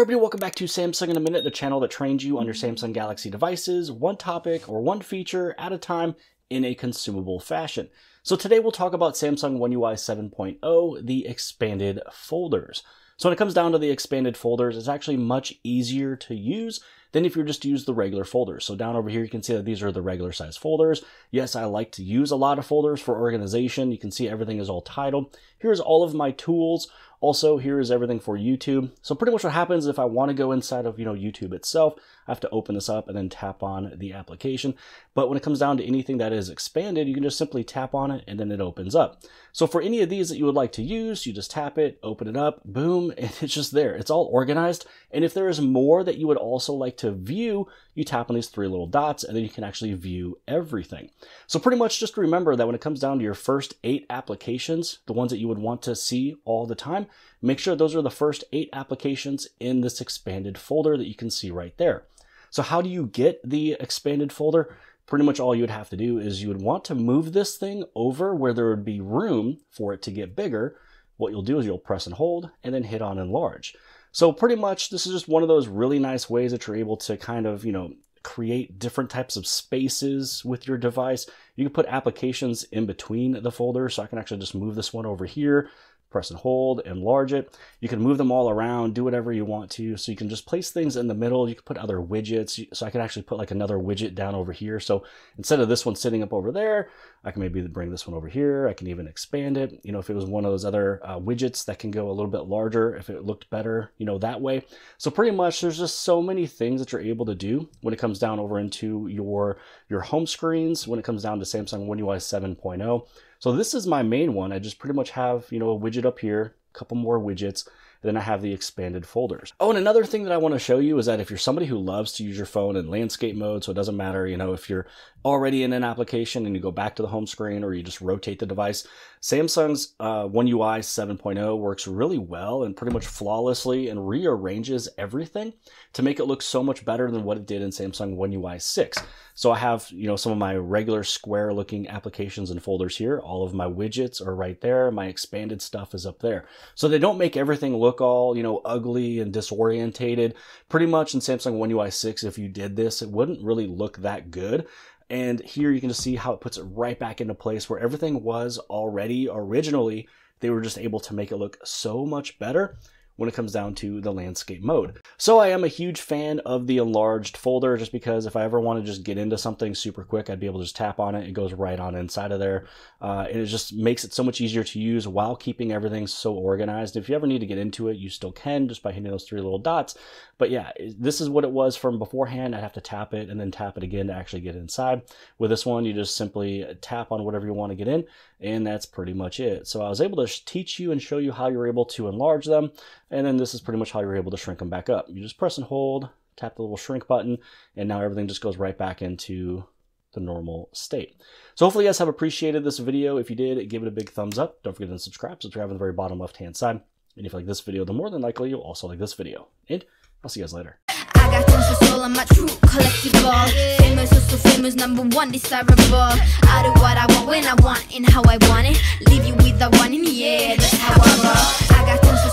Hey everybody, welcome back to Samsung In A Minute, the channel that trains you on your Samsung Galaxy devices, one topic or one feature at a time in a consumable fashion. So today we'll talk about Samsung One UI 7.0, the expanded folders. So when it comes down to the expanded folders, it's actually much easier to use than if you just use the regular folders. So down over here, you can see that these are the regular size folders. Yes, I like to use a lot of folders for organization. You can see everything is all titled. Here's all of my tools. Also, here is everything for YouTube. So pretty much what happens if I want to go inside of, YouTube itself, I have to open this up and then tap on the application. But when it comes down to anything that is expanded, you can just simply tap on it and then it opens up. So for any of these that you would like to use, you just tap it, open it up, boom, and it's just there. It's all organized. And if there is more that you would also like to view, you tap on these three little dots and then you can actually view everything. So pretty much just remember that when it comes down to your first 8 applications, the ones that you would want to see all the time, make sure those are the first 8 applications in this expanded folder that you can see right there. So how do you get the expanded folder? Pretty much all you would have to do is you would want to move this thing over where there would be room for it to get bigger. What you'll do is you'll press and hold and then hit on enlarge. So pretty much this is just one of those really nice ways that you're able to kind of, create different types of spaces with your device. You can put applications in between the folders. So I can actually just move this one over here, press and hold, enlarge it. You can move them all around, do whatever you want to. So you can just place things in the middle. You can put other widgets. So I can actually put like another widget down over here. So instead of this one sitting up over there, I can maybe bring this one over here. I can even expand it. If it was one of those other widgets that can go a little bit larger, if it looked better, that way. So pretty much there's just so many things that you're able to do when it comes down over into your home screens, when it comes down to Samsung One UI 7.0. So this is my main one. I just pretty much have, a widget up here, a couple more widgets, and then I have the expanded folders. Oh, and another thing that I want to show you is that if you're somebody who loves to use your phone in landscape mode, so it doesn't matter, if you're already in an application and you go back to the home screen or you just rotate the device, Samsung's One UI 7.0 works really well and pretty much flawlessly and rearranges everything to make it look so much better than what it did in Samsung One UI 6. So I have, some of my regular square looking applications and folders here. All of my widgets are right there. My expanded stuff is up there. So they don't make everything look all, ugly and disorientated. Pretty much in Samsung One UI 6, if you did this, it wouldn't really look that good. And here you can just see how it puts it right back into place where everything was already originally. They were just able to make it look so much better when it comes down to the landscape mode. So I am a huge fan of the enlarged folder just because if I ever want to just get into something super quick, I'd be able to just tap on it. It goes right on inside of there. And it just makes it so much easier to use while keeping everything so organized. If you ever need to get into it, you still can just by hitting those three little dots. But yeah, this is what it was from beforehand. I'd have to tap it and then tap it again to actually get inside. With this one, you just simply tap on whatever you want to get in, and that's pretty much it. So I was able to teach you and show you how you're able to enlarge them. And then this is pretty much how you're able to shrink them back up. You just press and hold, tap the little shrink button, and now everything just goes right back into the normal state. So hopefully you guys have appreciated this video. If you did, give it a big thumbs up. Don't forget to subscribe on the very bottom left-hand side. And if you like this video, then more than likely you'll also like this video. And I'll see you guys later. I got tons of soul, I'm a true collectible. Famous, so famous, #1 desirable. I do what I want, when I want, and how I want it. Leave you with the one in the air, that's how I roll. I got tons of